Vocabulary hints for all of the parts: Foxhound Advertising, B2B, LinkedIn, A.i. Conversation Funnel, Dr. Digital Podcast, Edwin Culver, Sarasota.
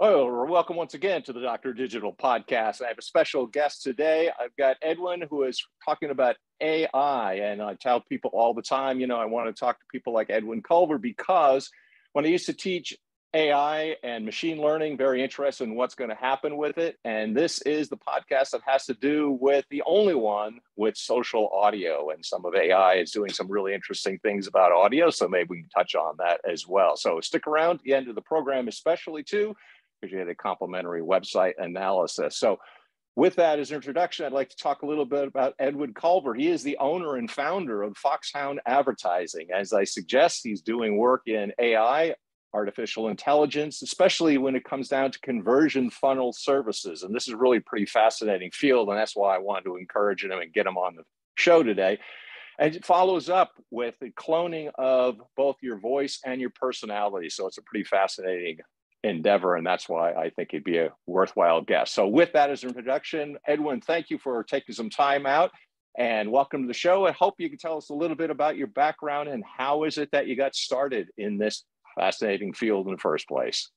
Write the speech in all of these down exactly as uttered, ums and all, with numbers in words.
Oh, welcome once again to the Doctor Digital Podcast. I have a special guest today. I've got Edwin, who is talking about A I, and I tell people all the time, you know, I want to talk to people like Edwin Culver because when I used to teach A I and machine learning, very interested in what's going to happen with it. And this is the podcast that has to do with the only one with social audio, and some of A I is doing some really interesting things about audio. So maybe we can touch on that as well. So stick around to the end of the program, especially too, because you had a complimentary website analysis. So with that as an introduction, I'd like to talk a little bit about Edwin Culver. He is the owner and founder of Foxhound Advertising. As I suggest, he's doing work in A I, artificial intelligence, especially when it comes down to conversion funnel services. And this is really a pretty fascinating field. And that's why I wanted to encourage him and get him on the show today. And it follows up with the cloning of both your voice and your personality. So it's a pretty fascinating endeavor, and that's why I think he'd be a worthwhile guest. So with that as an introduction, Edwin, thank you for taking some time out and welcome to the show. I hope you can tell us a little bit about your background and how is it that you got started in this fascinating field in the first place.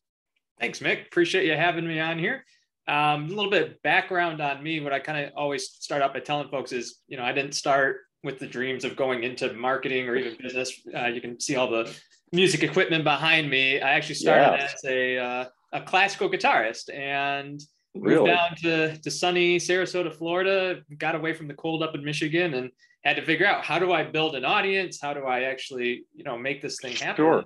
Thanks, Mick. Appreciate you having me on here. Um, a little bit of background on me. What I kind of always start out by telling folks is, you know, I didn't start with the dreams of going into marketing or even business. Uh, you can see all the music equipment behind me. I actually started yeah. as a, uh, a classical guitarist and really? moved down to, to sunny Sarasota, Florida, got away from the cold up in Michigan and had to figure out, how do I build an audience? How do I actually, you know, make this thing happen? Sure.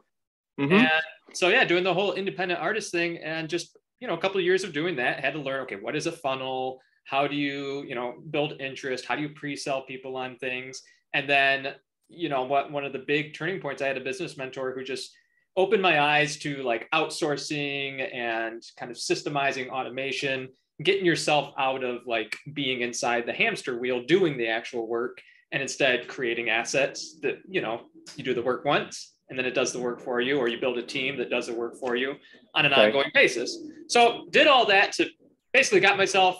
Mm-hmm. And so, yeah, doing the whole independent artist thing and just, you know, a couple of years of doing that, had to learn, okay, what is a funnel? How do you, you know, build interest? How do you pre-sell people on things? And then, you know, what one of the big turning points, I had a business mentor who just opened my eyes to like outsourcing and kind of systemizing automation, getting yourself out of like being inside the hamster wheel, doing the actual work, and instead creating assets that, you know, you do the work once and then it does the work for you, or you build a team that does the work for you on an right. ongoing basis. So did all that to basically got myself,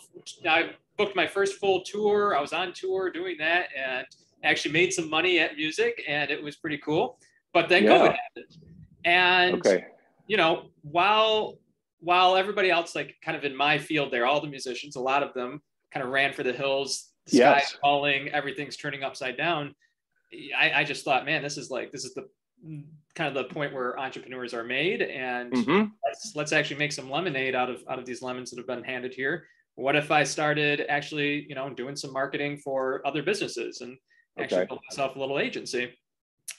I booked my first full tour. I was on tour doing that and actually made some money at music, and it was pretty cool. But then yeah. COVID happened. And, okay. you know, while while everybody else, like kind of in my field there, all the musicians, a lot of them kind of ran for the hills, the yes. sky's falling, everything's turning upside down. I, I just thought, man, this is like, this is the kind of the point where entrepreneurs are made, and mm-hmm. let's, let's actually make some lemonade out of out of these lemons that have been handed here. What if I started actually, you know, doing some marketing for other businesses and actually okay. built myself a little agency?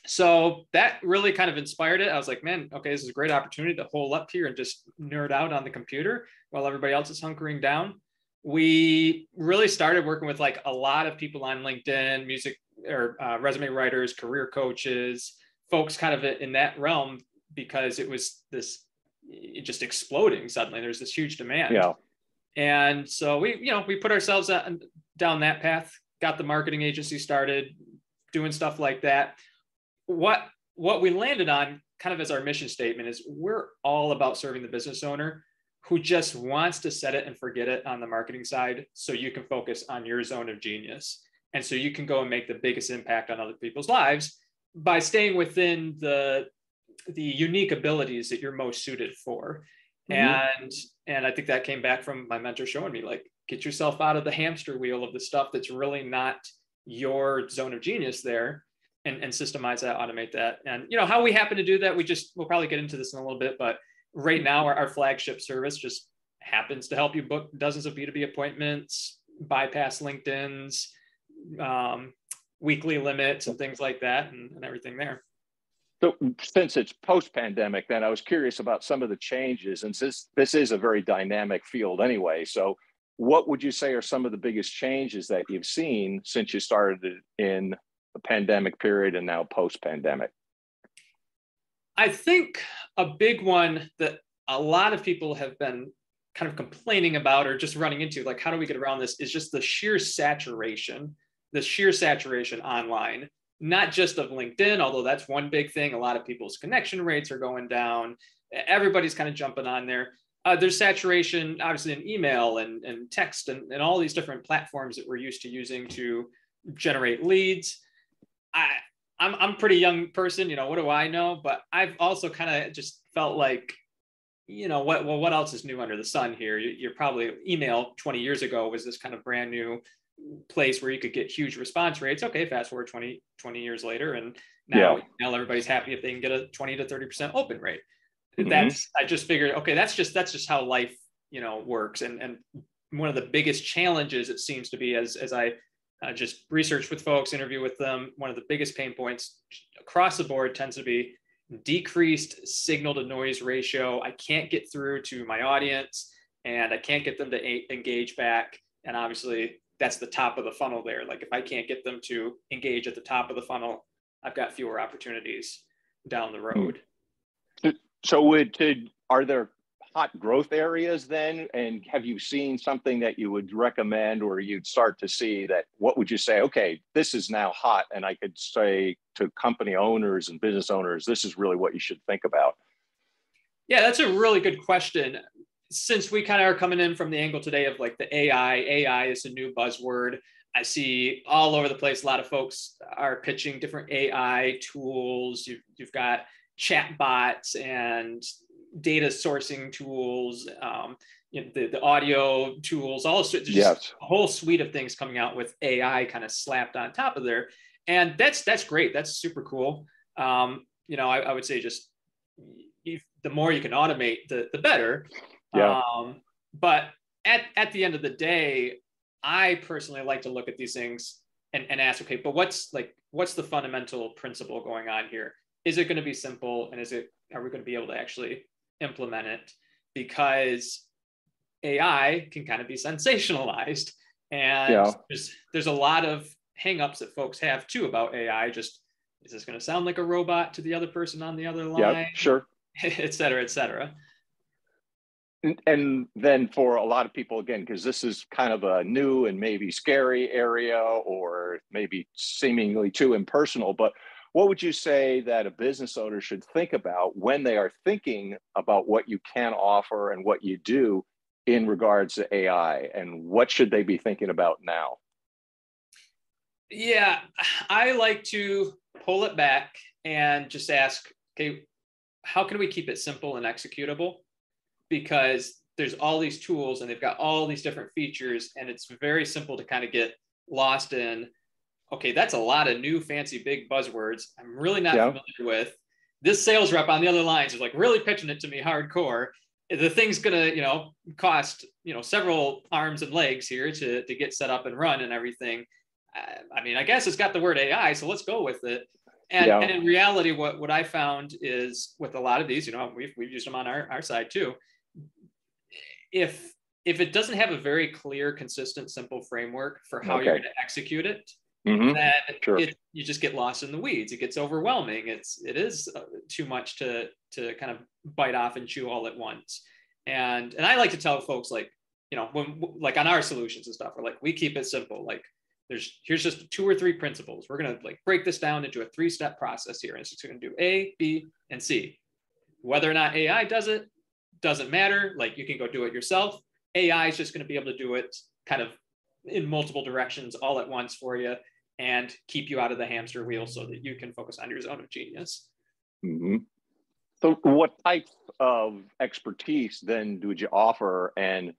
So that really kind of inspired it. I was like, man, okay, this is a great opportunity to hole up here and just nerd out on the computer while everybody else is hunkering down. We really started working with like a lot of people on LinkedIn, music or uh, resume writers, career coaches, folks kind of in that realm, because it was this it just exploding suddenly. There's this huge demand. Yeah. And so we, you know, we put ourselves down that path, got the marketing agency started, doing stuff like that. What, what we landed on kind of as our mission statement is we're all about serving the business owner who just wants to set it and forget it on the marketing side so you can focus on your zone of genius. And so you can go and make the biggest impact on other people's lives by staying within the, the unique abilities that you're most suited for. Mm-hmm. And, and I think that came back from my mentor showing me, like, get yourself out of the hamster wheel of the stuff that's really not your zone of genius there, and, and systemize that, automate that. And, you know, how we happen to do that, we just, we'll probably get into this in a little bit, but right now our, our flagship service just happens to help you book dozens of B two B appointments, bypass LinkedIn's, um, weekly limits and things like that, and, and everything there. So since it's post-pandemic, then I was curious about some of the changes, and since this is a very dynamic field anyway, so what would you say are some of the biggest changes that you've seen since you started in the pandemic period and now post-pandemic? I think a big one that a lot of people have been kind of complaining about or just running into, like, how do we get around this, is just the sheer saturation, the sheer saturation online. Not just of LinkedIn, although that's one big thing. A lot of people's connection rates are going down. Everybody's kind of jumping on there. Uh, there's saturation, obviously, in email and, and text and, and all these different platforms that we're used to using to generate leads. I, I'm, I'm a pretty young person, you know, what do I know? But I've also kind of just felt like you know, what, well, what else is new under the sun here? You're probably, email twenty years ago was this kind of brand new place where you could get huge response rates. Okay, fast forward twenty years later, and now, yeah. now everybody's happy if they can get a twenty to thirty percent open rate. Mm-hmm. That's, I just figured, okay, that's just, that's just how life, you know, works. And, and one of the biggest challenges, it seems to be, as, as I uh, just research with folks, interview with them, one of the biggest pain points across the board tends to be decreased signal to noise ratio. I can't get through to my audience and I can't get them to a- engage back. And obviously that's the top of the funnel there. Like if I can't get them to engage at the top of the funnel, I've got fewer opportunities down the road. So would, to, are there hot growth areas then? And have you seen something that you would recommend, or you'd start to see that, what would you say, okay, this is now hot, and I could say to company owners and business owners, this is really what you should think about? Yeah, that's a really good question. Since we kind of are coming in from the angle today of like the A I, A I is a new buzzword. I see all over the place, a lot of folks are pitching different A I tools. You've, you've got chatbots and data sourcing tools, um, you know, the, the audio tools, all sorts, yes. a whole suite of things coming out with A I kind of slapped on top of there. And that's, that's great. That's super cool. Um, you know, I, I would say just if, the more you can automate, the, the better. Yeah. Um, but at, at the end of the day, I personally like to look at these things and, and ask, okay, but what's like, what's the fundamental principle going on here? Is it going to be simple? And is it, are we going to be able to actually implement it? Because A I can kind of be sensationalized. And yeah. there's, there's a lot of hangups that folks have too about A I. Just, is this going to sound like a robot to the other person on the other line? Yeah, sure. Et cetera, et cetera. And then for a lot of people, again, because this is kind of a new and maybe scary area, or maybe seemingly too impersonal, but what would you say that a business owner should think about when they are thinking about what you can offer and what you do in regards to A I, and what should they be thinking about now? Yeah, I like to pull it back and just ask, okay, how can we keep it simple and executable? Because there's all these tools and they've got all these different features, and it's very simple to kind of get lost in, okay, that's a lot of new fancy big buzzwords I'm really not yeah. familiar with. This sales rep on the other lines is like really pitching it to me hardcore. The thing's gonna, you know, cost, you know, several arms and legs here to, to get set up and run and everything. I, I mean, I guess it's got the word A I, so let's go with it. And, yeah. and in reality, what, what I found is with a lot of these, you know, we've, we've used them on our, our side too. If if it doesn't have a very clear, consistent, simple framework for how okay. you're going to execute it, mm-hmm. then sure. it, you just get lost in the weeds. It gets overwhelming. It's it is too much to to kind of bite off and chew all at once. And and I like to tell folks, like, you know, when like on our solutions and stuff, we're like, we keep it simple. Like there's here's just two or three principles. We're going to like break this down into a three step process here, and it's going to do A, B, and C. Whether or not A I does it doesn't matter. Like you can go do it yourself. A I is just going to be able to do it kind of in multiple directions all at once for you, and keep you out of the hamster wheel so that you can focus on your zone of genius. Mm-hmm. So what type of expertise then would you offer, and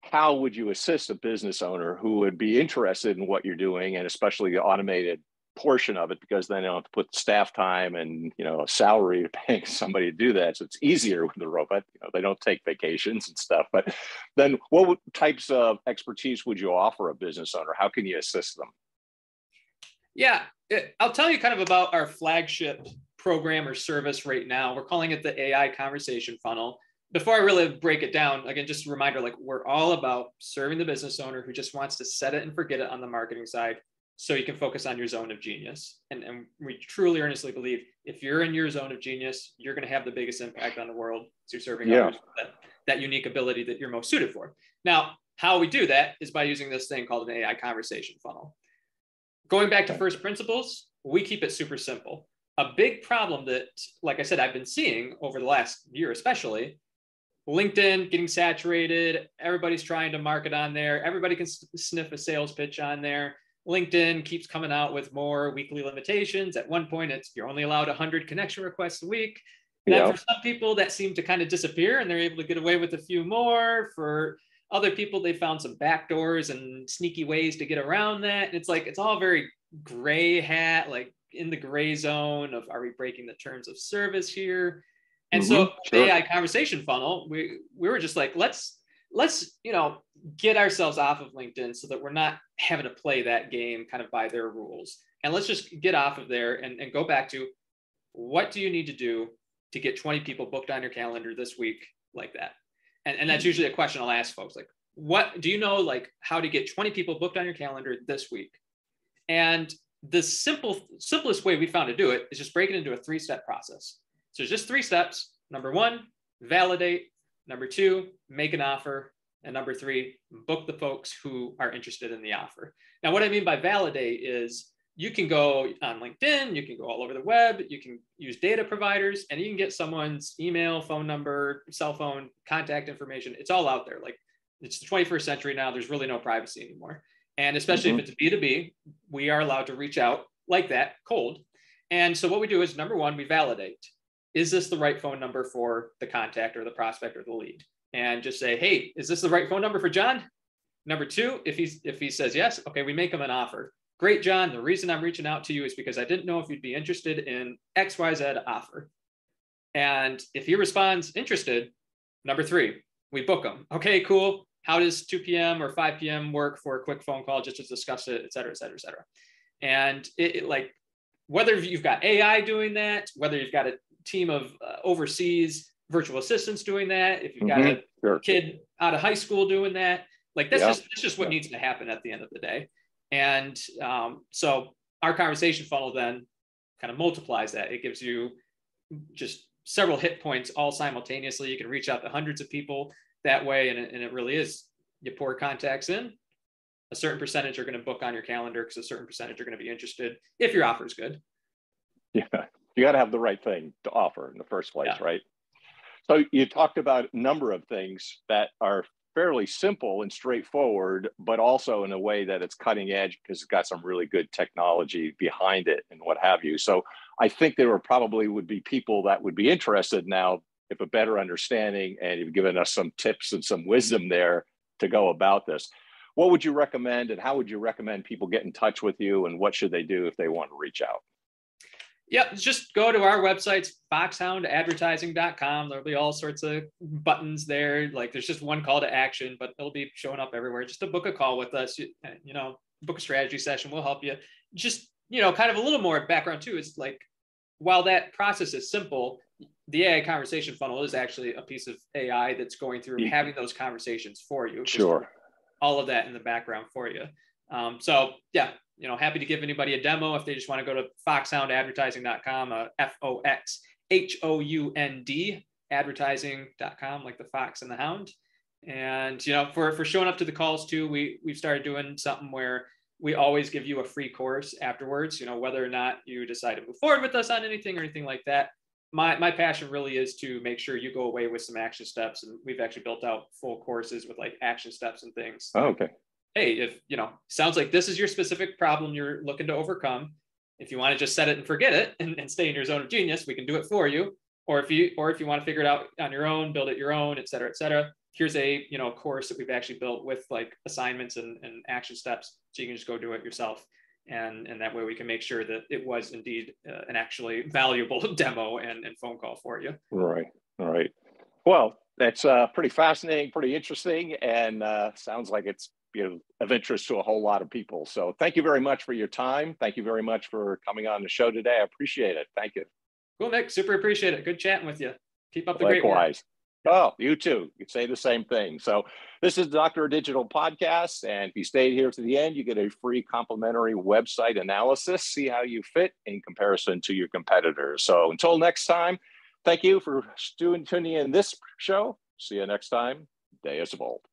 how would you assist a business owner who would be interested in what you're doing, and especially the automated portion of it, because then you don't have to put staff time and, you know, salary to paying somebody to do that. So it's easier with the robot. You know, they don't take vacations and stuff. But then what types of expertise would you offer a business owner? How can you assist them? Yeah, it, I'll tell you kind of about our flagship program or service right now. We're calling it the A I Conversation Funnel. Before I really break it down, again, just a reminder, like we're all about serving the business owner who just wants to set it and forget it on the marketing side, so you can focus on your zone of genius. And, and we truly earnestly believe if you're in your zone of genius, you're going to have the biggest impact on the world through serving yeah. others with that, that unique ability that you're most suited for. Now, how we do that is by using this thing called an A I conversation funnel. Going back to first principles, we keep it super simple. A big problem that, like I said, I've been seeing over the last year, especially LinkedIn getting saturated. Everybody's trying to market on there. Everybody can sniff a sales pitch on there. LinkedIn keeps coming out with more weekly limitations. At one point, it's you're only allowed one hundred connection requests a week. And yeah. for some people that seemed to kind of disappear and they're able to get away with a few more. For other people, they found some backdoors and sneaky ways to get around that. And it's like, it's all very gray hat, like in the gray zone of, are we breaking the terms of service here? And mm-hmm, so sure. the A I conversation funnel, we, we were just like, let's, let's, you know, get ourselves off of LinkedIn so that we're not having to play that game kind of by their rules. And let's just get off of there and, and go back to, what do you need to do to get twenty people booked on your calendar this week like that? And, and that's usually a question I'll ask folks, like, what do you know, like how to get twenty people booked on your calendar this week? And the simple, simplest way we found to do it is just break it into a three-step process. So there's just three steps. Number one, validate. Number two, make an offer. And number three, book the folks who are interested in the offer. Now, what I mean by validate is you can go on LinkedIn, you can go all over the web, you can use data providers, and you can get someone's email, phone number, cell phone, contact information. It's all out there. Like, it's the twenty-first century now. There's really no privacy anymore. And especially mm-hmm. if it's B two B, we are allowed to reach out like that, cold. And so what we do is, number one, we validate. Is this the right phone number for the contact or the prospect or the lead? And just say, hey, is this the right phone number for John? Number two, if he's if he says yes, okay, we make him an offer. Great, John, the reason I'm reaching out to you is because I didn't know if you'd be interested in X Y Z offer. And if he responds interested, number three, we book him. Okay, cool. How does two p.m. or five p.m. work for a quick phone call just to discuss it, et cetera, et cetera, et cetera. And it, it like, whether you've got A I doing that, whether you've got a team of uh, overseas virtual assistants doing that, if you've got mm-hmm. a sure. kid out of high school doing that, like that's yeah. just, that's just what yeah. needs to happen at the end of the day. And um, so our conversation funnel then kind of multiplies that. It gives you just several hit points all simultaneously. You can reach out to hundreds of people that way. And it, and it really is, you pour contacts in, a certain percentage are going to book on your calendar because a certain percentage are going to be interested if your offer is good. Yeah, you got to have the right thing to offer in the first place, yeah. right? So you talked about a number of things that are fairly simple and straightforward, but also in a way that it's cutting edge because it's got some really good technology behind it and what have you. So I think there were probably would be people that would be interested now if a better understanding, and you've given us some tips and some wisdom there to go about this. What would you recommend, and how would you recommend people get in touch with you, and what should they do if they want to reach out? Yep, just go to our websites, foxhound advertising dot com. There'll be all sorts of buttons there. Like, there's just one call to action, but it'll be showing up everywhere. Just to book a call with us, you, you know, book a strategy session, we'll help you. Just, you know, kind of a little more background too, is like, while that process is simple, the A I conversation funnel is actually a piece of A I that's going through yeah. having those conversations for you. Sure. All of that in the background for you. Um, so yeah. You know, happy to give anybody a demo if they just want to go to foxhound advertising dot com, uh, F O X H O U N D, advertising dot com, like the fox and the hound. And, you know, for, for showing up to the calls too, we, we've started doing something where we always give you a free course afterwards, you know, whether or not you decide to move forward with us on anything or anything like that. My, my passion really is to make sure you go away with some action steps. And we've actually built out full courses with like action steps and things. Oh, okay. Hey, if, you know, sounds like this is your specific problem you're looking to overcome. If you want to just set it and forget it and, and stay in your zone of genius, we can do it for you. Or if you, or if you want to figure it out on your own, build it your own, et cetera, et cetera. Here's a, you know, course that we've actually built with like assignments and, and action steps. So you can just go do it yourself. And, and that way we can make sure that it was indeed uh, an actually valuable demo and, and phone call for you. Right. All right. Well, that's uh, pretty fascinating, pretty interesting. And uh, sounds like it's, you know, of interest to a whole lot of people. So thank you very much for your time. Thank you very much for coming on the show today. I appreciate it. Thank you. Cool, Nick. Super appreciate it. Good chatting with you. Keep up the Likewise. Great work. Oh, you too. You say the same thing. So this is Doctor Digital Podcast. And if you stayed here to the end, you get a free complimentary website analysis. See how you fit in comparison to your competitors. So until next time, thank you for tuning in this show. See you next time. Day is bold.